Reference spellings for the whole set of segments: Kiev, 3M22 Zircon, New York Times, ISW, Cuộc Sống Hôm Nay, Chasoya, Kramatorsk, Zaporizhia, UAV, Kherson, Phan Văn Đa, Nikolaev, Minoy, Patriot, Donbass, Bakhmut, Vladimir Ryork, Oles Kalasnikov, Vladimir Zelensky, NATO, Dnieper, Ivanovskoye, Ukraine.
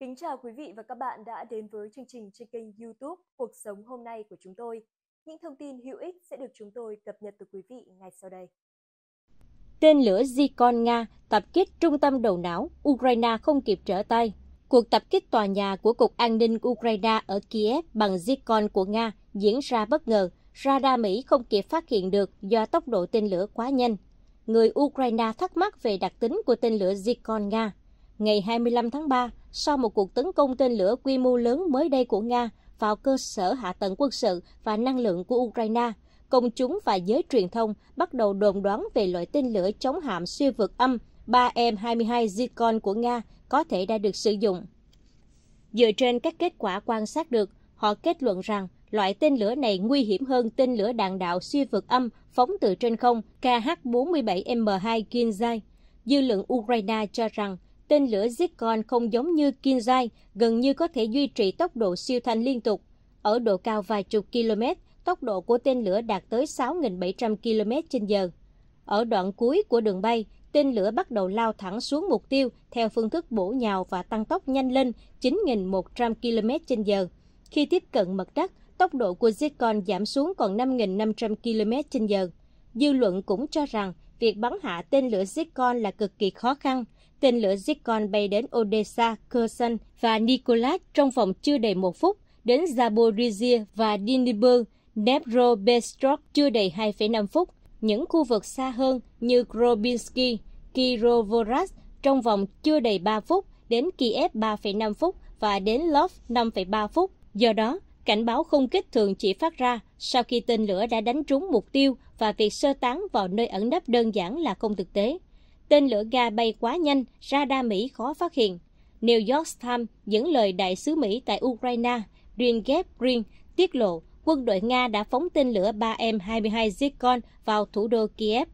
Kính chào quý vị và các bạn đã đến với chương trình trên kênh YouTube Cuộc Sống Hôm Nay của chúng tôi. Những thông tin hữu ích sẽ được chúng tôi cập nhật từ quý vị ngay sau đây. Tên lửa Zircon Nga tập kích trung tâm đầu não, Ukraine không kịp trở tay. Cuộc tập kích tòa nhà của Cục An ninh Ukraine ở Kiev bằng Zircon của Nga diễn ra bất ngờ. Radar Mỹ không kịp phát hiện được do tốc độ tên lửa quá nhanh. Người Ukraine thắc mắc về đặc tính của tên lửa Zircon Nga. Ngày 25 tháng 3, sau một cuộc tấn công tên lửa quy mô lớn mới đây của Nga vào cơ sở hạ tầng quân sự và năng lượng của Ukraine, công chúng và giới truyền thông bắt đầu đồn đoán về loại tên lửa chống hạm siêu vượt âm 3M22 Zircon của Nga có thể đã được sử dụng. Dựa trên các kết quả quan sát được, họ kết luận rằng loại tên lửa này nguy hiểm hơn tên lửa đạn đạo siêu vượt âm phóng từ trên không Kh-47M2 Kinzhal. Dư luận Ukraine cho rằng tên lửa Zircon không giống như Kinzhal, gần như có thể duy trì tốc độ siêu thanh liên tục. Ở độ cao vài chục km, tốc độ của tên lửa đạt tới 6.700 km/h. Ở đoạn cuối của đường bay, tên lửa bắt đầu lao thẳng xuống mục tiêu theo phương thức bổ nhào và tăng tốc nhanh lên 9.100 km/h. Khi tiếp cận mặt đất, tốc độ của Zircon giảm xuống còn 5.500 km/h. Dư luận cũng cho rằng việc bắn hạ tên lửa Zircon là cực kỳ khó khăn. Tên lửa Zircon bay đến Odessa, Kherson và Nikolaev trong vòng chưa đầy 1 phút, đến Zaporizhia và Dnipropetrovsk chưa đầy 2,5 phút. Những khu vực xa hơn như Grobinsky, Kirovohrad trong vòng chưa đầy 3 phút, đến Kiev 3,5 phút và đến Lviv 5,3 phút. Do đó, cảnh báo không kích thường chỉ phát ra sau khi tên lửa đã đánh trúng mục tiêu và việc sơ tán vào nơi ẩn nấp đơn giản là không thực tế. Tên lửa Nga bay quá nhanh, radar Mỹ khó phát hiện. New York Times dẫn lời đại sứ Mỹ tại Ukraine, Bridget Brink, tiết lộ quân đội Nga đã phóng tên lửa 3M22 Zircon vào thủ đô Kiev.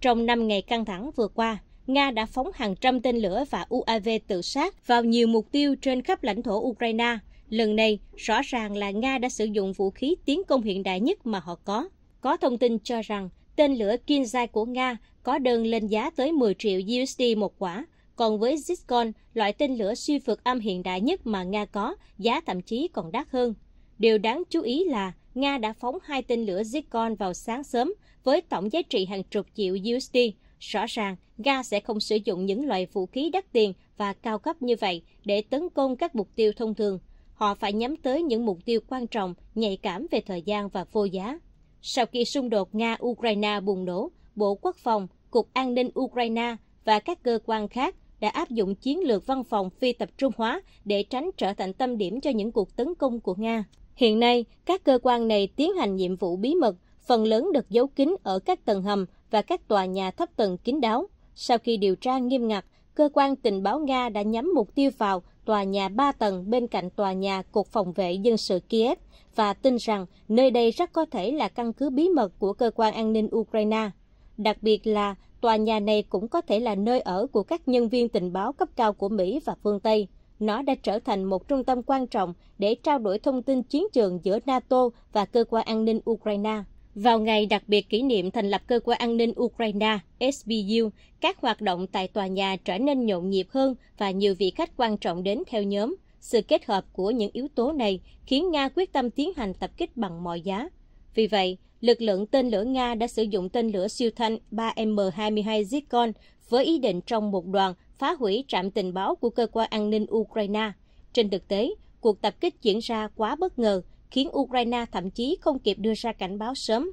Trong 5 ngày căng thẳng vừa qua, Nga đã phóng hàng trăm tên lửa và UAV tự sát vào nhiều mục tiêu trên khắp lãnh thổ Ukraine. Lần này, rõ ràng là Nga đã sử dụng vũ khí tiến công hiện đại nhất mà họ có. Có thông tin cho rằng, tên lửa Kinzhal của Nga có đơn lên giá tới 10 triệu USD một quả, còn với Zircon, loại tên lửa siêu vượt âm hiện đại nhất mà Nga có, giá thậm chí còn đắt hơn. Điều đáng chú ý là Nga đã phóng 2 tên lửa Zircon vào sáng sớm với tổng giá trị hàng chục triệu USD. Rõ ràng, Nga sẽ không sử dụng những loại vũ khí đắt tiền và cao cấp như vậy để tấn công các mục tiêu thông thường. Họ phải nhắm tới những mục tiêu quan trọng, nhạy cảm về thời gian và vô giá. Sau khi xung đột Nga-Ukraine bùng nổ, Bộ Quốc phòng, Cục An ninh Ukraine và các cơ quan khác đã áp dụng chiến lược văn phòng phi tập trung hóa để tránh trở thành tâm điểm cho những cuộc tấn công của Nga. Hiện nay, các cơ quan này tiến hành nhiệm vụ bí mật, phần lớn được giấu kín ở các tầng hầm và các tòa nhà thấp tầng kín đáo. Sau khi điều tra nghiêm ngặt, cơ quan tình báo Nga đã nhắm mục tiêu vào tòa nhà 3 tầng bên cạnh tòa nhà Cục Phòng vệ Dân sự Kiev và tin rằng nơi đây rất có thể là căn cứ bí mật của cơ quan an ninh Ukraine. Đặc biệt là tòa nhà này cũng có thể là nơi ở của các nhân viên tình báo cấp cao của Mỹ và phương Tây. Nó đã trở thành một trung tâm quan trọng để trao đổi thông tin chiến trường giữa NATO và cơ quan an ninh Ukraine. Vào ngày đặc biệt kỷ niệm thành lập cơ quan an ninh Ukraine, SBU, các hoạt động tại tòa nhà trở nên nhộn nhịp hơn và nhiều vị khách quan trọng đến theo nhóm. Sự kết hợp của những yếu tố này khiến Nga quyết tâm tiến hành tập kích bằng mọi giá. Vì vậy, lực lượng tên lửa Nga đã sử dụng tên lửa siêu thanh 3M22 Zircon với ý định trong một đoàn phá hủy trạm tình báo của cơ quan an ninh Ukraine. Trên thực tế, cuộc tập kích diễn ra quá bất ngờ, khiến Ukraine thậm chí không kịp đưa ra cảnh báo sớm.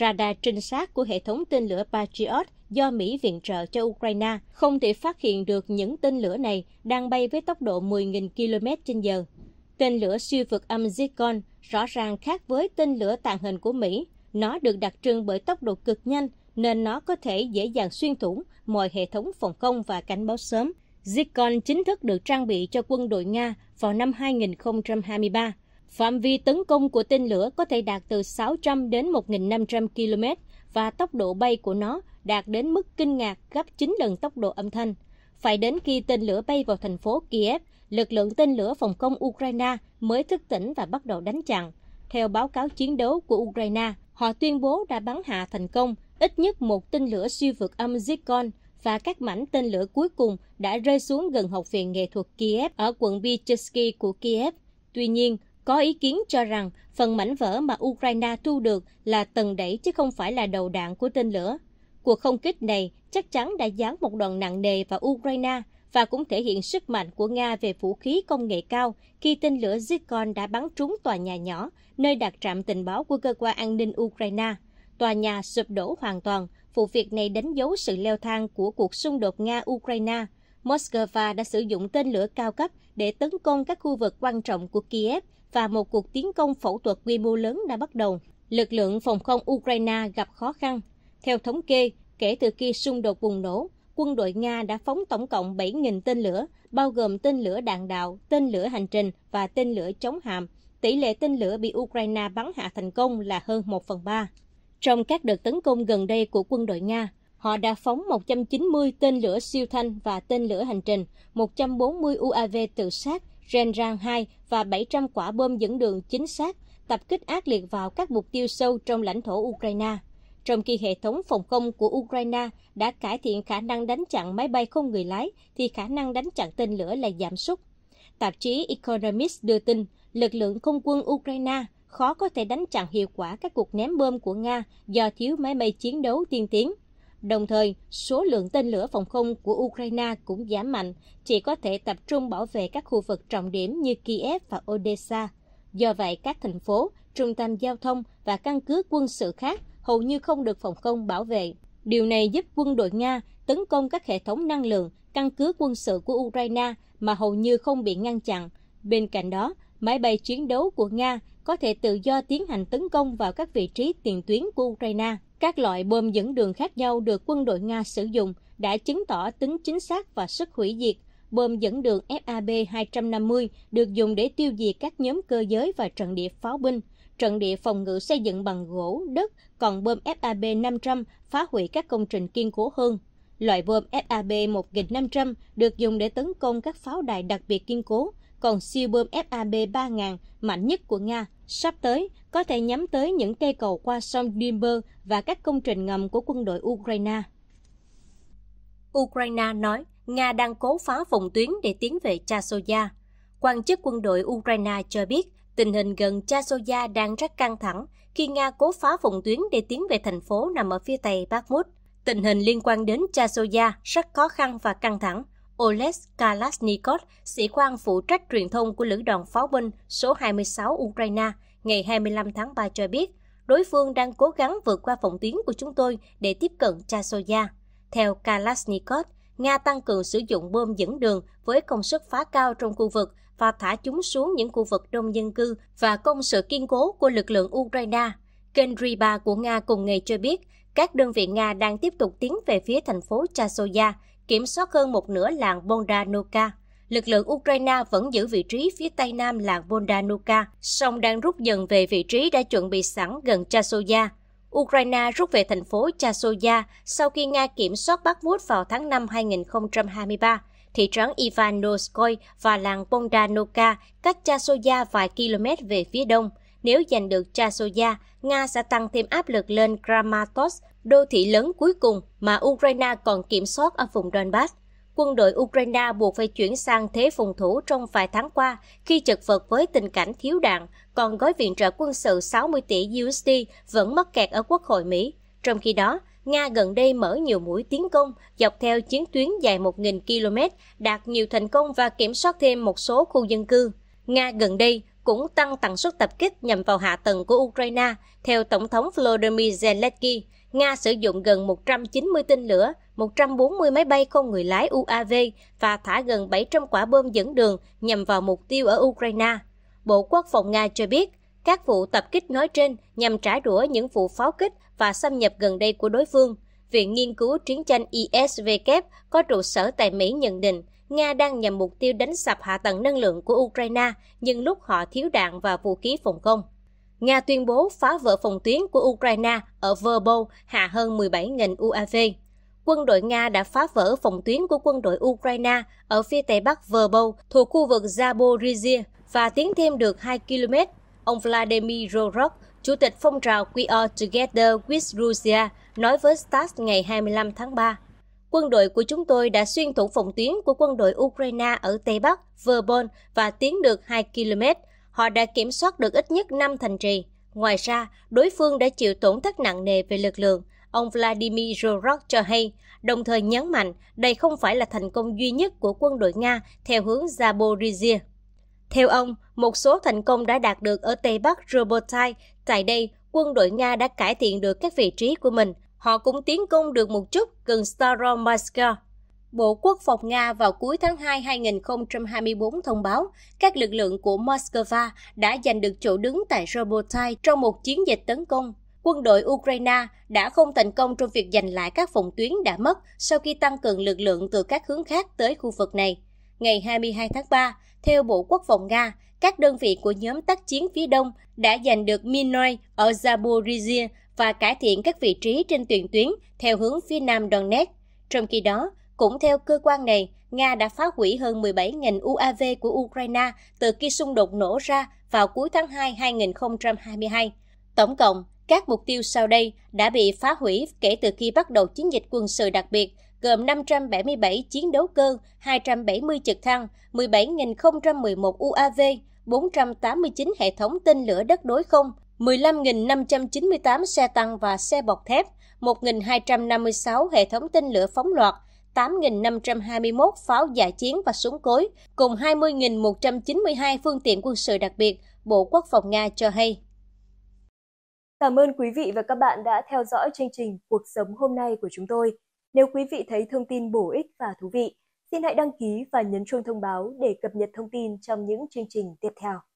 Radar trinh sát của hệ thống tên lửa Patriot do Mỹ viện trợ cho Ukraine không thể phát hiện được những tên lửa này đang bay với tốc độ 10.000 km/h. Tên lửa siêu vượt âm Zircon rõ ràng khác với tên lửa tàng hình của Mỹ. Nó được đặc trưng bởi tốc độ cực nhanh nên nó có thể dễ dàng xuyên thủng mọi hệ thống phòng không và cảnh báo sớm. Zircon chính thức được trang bị cho quân đội Nga vào năm 2023. Phạm vi tấn công của tên lửa có thể đạt từ 600 đến 1.500 km và tốc độ bay của nó đạt đến mức kinh ngạc gấp 9 lần tốc độ âm thanh. Phải đến khi tên lửa bay vào thành phố Kiev, lực lượng tên lửa phòng không Ukraine mới thức tỉnh và bắt đầu đánh chặn. Theo báo cáo chiến đấu của Ukraine, họ tuyên bố đã bắn hạ thành công ít nhất một tên lửa siêu vượt âm Zircon và các mảnh tên lửa cuối cùng đã rơi xuống gần Học viện Nghệ thuật Kiev ở quận Vichysky của Kiev. Tuy nhiên, có ý kiến cho rằng phần mảnh vỡ mà Ukraine thu được là tần đẩy chứ không phải là đầu đạn của tên lửa. Cuộc không kích này chắc chắn đã giáng một đòn nặng nề vào Ukraine và cũng thể hiện sức mạnh của Nga về vũ khí công nghệ cao khi tên lửa Zircon đã bắn trúng tòa nhà nhỏ, nơi đặt trạm tình báo của cơ quan an ninh Ukraine. Tòa nhà sụp đổ hoàn toàn, vụ việc này đánh dấu sự leo thang của cuộc xung đột Nga-Ukraine. Moscow đã sử dụng tên lửa cao cấp để tấn công các khu vực quan trọng của Kiev và một cuộc tiến công phẫu thuật quy mô lớn đã bắt đầu. Lực lượng phòng không Ukraine gặp khó khăn. Theo thống kê, kể từ khi xung đột bùng nổ, quân đội Nga đã phóng tổng cộng 7.000 tên lửa, bao gồm tên lửa đạn đạo, tên lửa hành trình và tên lửa chống hạm. Tỷ lệ tên lửa bị Ukraine bắn hạ thành công là hơn 1/3. Trong các đợt tấn công gần đây của quân đội Nga, họ đã phóng 190 tên lửa siêu thanh và tên lửa hành trình, 140 UAV tự sát, Genran-2 và 700 quả bom dẫn đường chính xác, tập kích ác liệt vào các mục tiêu sâu trong lãnh thổ Ukraine. Trong khi hệ thống phòng không của Ukraine đã cải thiện khả năng đánh chặn máy bay không người lái, thì khả năng đánh chặn tên lửa lại giảm sút. Tạp chí Economist đưa tin, lực lượng không quân Ukraine khó có thể đánh chặn hiệu quả các cuộc ném bom của Nga do thiếu máy bay chiến đấu tiên tiến. Đồng thời, số lượng tên lửa phòng không của Ukraine cũng giảm mạnh, chỉ có thể tập trung bảo vệ các khu vực trọng điểm như Kiev và Odessa. Do vậy, các thành phố, trung tâm giao thông và căn cứ quân sự khác hầu như không được phòng không bảo vệ. Điều này giúp quân đội Nga tấn công các hệ thống năng lượng, căn cứ quân sự của Ukraine mà hầu như không bị ngăn chặn. Bên cạnh đó, máy bay chiến đấu của Nga có thể tự do tiến hành tấn công vào các vị trí tiền tuyến của Ukraine. Các loại bom dẫn đường khác nhau được quân đội Nga sử dụng đã chứng tỏ tính chính xác và sức hủy diệt. Bom dẫn đường FAB-250 được dùng để tiêu diệt các nhóm cơ giới và trận địa pháo binh, trận địa phòng ngự xây dựng bằng gỗ, đất, còn bom FAB-500 phá hủy các công trình kiên cố hơn. Loại bom FAB-1500 được dùng để tấn công các pháo đài đặc biệt kiên cố, còn siêu bom FAB-3000 mạnh nhất của Nga sắp tới có thể nhắm tới những cây cầu qua sông Dnieper và các công trình ngầm của quân đội Ukraine. Ukraine nói Nga đang cố phá phòng tuyến để tiến về Chasoya. Quan chức quân đội Ukraine cho biết tình hình gần Chasoya đang rất căng thẳng khi Nga cố phá phòng tuyến để tiến về thành phố nằm ở phía tây Bakhmut. Tình hình liên quan đến Chasoya rất khó khăn và căng thẳng. Oles Kalasnikov, sĩ quan phụ trách truyền thông của Lữ đoàn Pháo binh số 26 Ukraine, ngày 25 tháng 3 cho biết, đối phương đang cố gắng vượt qua phòng tuyến của chúng tôi để tiếp cận Chasoya. Theo Kalasnikov, Nga tăng cường sử dụng bom dẫn đường với công suất phá cao trong khu vực và thả chúng xuống những khu vực đông dân cư và công sự kiên cố của lực lượng Ukraine. Kênh Riba của Nga cùng ngày cho biết, các đơn vị Nga đang tiếp tục tiến về phía thành phố Chasoya, kiểm soát hơn một nửa làng Bondanovka. Lực lượng Ukraine vẫn giữ vị trí phía tây nam làng Bondanovka, song đang rút dần về vị trí đã chuẩn bị sẵn gần Chasoya. Ukraine rút về thành phố Chasoya sau khi Nga kiểm soát Bakhmut vào tháng 5 2023, thị trấn Ivanovskoye và làng Bondanovka cách Chasoya vài km về phía đông. Nếu giành được Chasoya, Nga sẽ tăng thêm áp lực lên Kramatorsk, đô thị lớn cuối cùng mà Ukraine còn kiểm soát ở vùng Donbass. Quân đội Ukraine buộc phải chuyển sang thế phòng thủ trong vài tháng qua khi chật vật với tình cảnh thiếu đạn, còn gói viện trợ quân sự 60 tỷ USD vẫn mắc kẹt ở Quốc hội Mỹ. Trong khi đó, Nga gần đây mở nhiều mũi tiến công dọc theo chiến tuyến dài 1.000 km, đạt nhiều thành công và kiểm soát thêm một số khu dân cư. Nga gần đây cũng tăng tần suất tập kích nhằm vào hạ tầng của Ukraine. Theo Tổng thống Vladimir Zelensky, Nga sử dụng gần 190 tên lửa, 140 máy bay không người lái UAV và thả gần 700 quả bom dẫn đường nhằm vào mục tiêu ở Ukraine. Bộ Quốc phòng Nga cho biết, các vụ tập kích nói trên nhằm trả đũa những vụ pháo kích và xâm nhập gần đây của đối phương. Viện Nghiên cứu Chiến tranh ISW có trụ sở tại Mỹ nhận định, Nga đang nhằm mục tiêu đánh sập hạ tầng năng lượng của Ukraine nhưng lúc họ thiếu đạn và vũ khí phòng không. Nga tuyên bố phá vỡ phòng tuyến của Ukraine ở Verbov, hạ hơn 17.000 UAV. Quân đội Nga đã phá vỡ phòng tuyến của quân đội Ukraine ở phía tây bắc Verbov thuộc khu vực Zaporizhia và tiến thêm được 2 km. Ông Vladimir Ryork, chủ tịch phong trào We Are Together with Russia, nói với Stas ngày 25 tháng 3. Quân đội của chúng tôi đã xuyên thủng phòng tuyến của quân đội Ukraine ở Tây Bắc, Verbon và tiến được 2 km. Họ đã kiểm soát được ít nhất 5 thành trì. Ngoài ra, đối phương đã chịu tổn thất nặng nề về lực lượng, ông Vladimir Ryork cho hay, đồng thời nhấn mạnh đây không phải là thành công duy nhất của quân đội Nga theo hướng Zaporizhia. Theo ông, một số thành công đã đạt được ở Tây Bắc Robotyne. Tại đây, quân đội Nga đã cải thiện được các vị trí của mình. Họ cũng tiến công được một chút gần Staromysk. Bộ Quốc phòng Nga vào cuối tháng 2 2024 thông báo các lực lượng của Moscow đã giành được chỗ đứng tại Robotyne trong một chiến dịch tấn công. Quân đội Ukraine đã không thành công trong việc giành lại các phòng tuyến đã mất sau khi tăng cường lực lượng từ các hướng khác tới khu vực này. Ngày 22 tháng 3, theo Bộ Quốc phòng Nga, các đơn vị của nhóm tác chiến phía Đông đã giành được Minoy ở Zaporizhia và cải thiện các vị trí trên tiền tuyến theo hướng phía Nam Donetsk. Trong khi đó, cũng theo cơ quan này, Nga đã phá hủy hơn 17.000 UAV của Ukraine từ khi xung đột nổ ra vào cuối tháng 2 2022. Tổng cộng, các mục tiêu sau đây đã bị phá hủy kể từ khi bắt đầu chiến dịch quân sự đặc biệt, gồm 577 chiến đấu cơ, 270 trực thăng, 17.011 UAV, 489 hệ thống tên lửa đất đối không, 15.598 xe tăng và xe bọc thép, 1.256 hệ thống tên lửa phóng loạt, 8.521 pháo dã chiến và súng cối, cùng 20.192 phương tiện quân sự đặc biệt, Bộ Quốc phòng Nga cho hay. Cảm ơn quý vị và các bạn đã theo dõi chương trình Cuộc Sống Hôm Nay của chúng tôi. Nếu quý vị thấy thông tin bổ ích và thú vị, xin hãy đăng ký và nhấn chuông thông báo để cập nhật thông tin trong những chương trình tiếp theo.